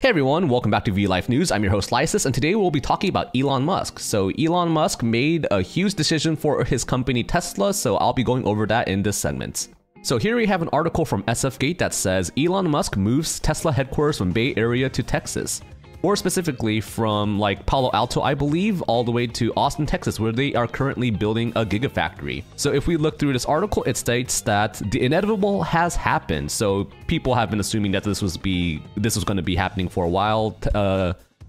Hey everyone, welcome back to VLIFE News. I'm your host Lysus, and today we'll be talking about Elon Musk. So Elon Musk made a huge decision for his company Tesla, so I'll be going over that in this segment. So here we have an article from SFGate that says Elon Musk moves Tesla headquarters from Bay Area to Texas. Or specifically from like Palo Alto, I believe, all the way to Austin, Texas, where they are currently building a Gigafactory. So if we look through this article, it states that the inevitable has happened. So people have been assuming that this was going to be happening for a while.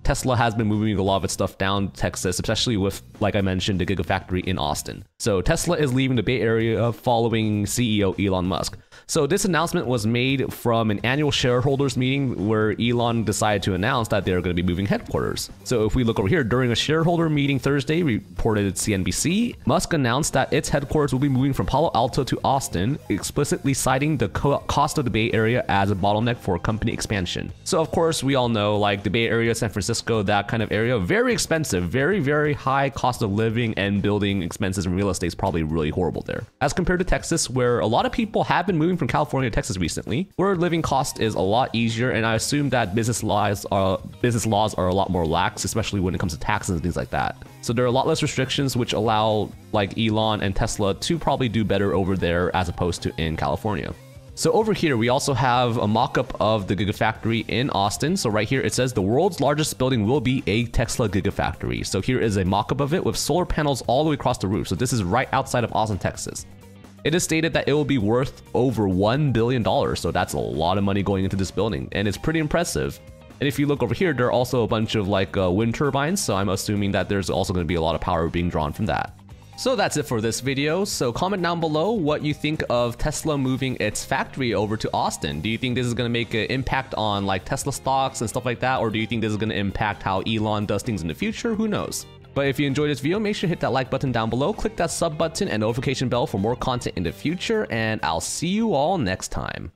Tesla has been moving a lot of its stuff down to Texas, especially with, like I mentioned, the Gigafactory in Austin. So Tesla is leaving the Bay Area following CEO Elon Musk. So this announcement was made from an annual shareholders meeting where Elon decided to announce that they're going to be moving headquarters. So if we look over here, during a shareholder meeting Thursday, reported CNBC, Musk announced that its headquarters will be moving from Palo Alto to Austin, explicitly citing the cost of the Bay Area as a bottleneck for company expansion. So of course, we all know, like the Bay Area, San Francisco, that kind of area, very expensive, very high cost of living, and building expenses and real estate is probably really horrible there. As compared to Texas, where a lot of people have been moving from California to Texas recently, where living cost is a lot easier, and I assume that business laws are a lot more lax, especially when it comes to taxes and things like that. So there are a lot less restrictions, which allow like Elon and Tesla to probably do better over there as opposed to in California. So over here, we also have a mock-up of the Gigafactory in Austin. So right here, it says the world's largest building will be a Tesla Gigafactory. So here is a mock-up of it with solar panels all the way across the roof. So this is right outside of Austin, Texas. It is stated that it will be worth over $1 billion. So that's a lot of money going into this building, and it's pretty impressive. And if you look over here, there are also a bunch of like wind turbines. So I'm assuming that there's also going to be a lot of power being drawn from that. So that's it for this video. So comment down below what you think of Tesla moving its factory over to Austin. Do you think this is going to make an impact on like Tesla stocks and stuff like that? Or do you think this is going to impact how Elon does things in the future? Who knows? But if you enjoyed this video, make sure to hit that like button down below, click that sub button and notification bell for more content in the future. And I'll see you all next time.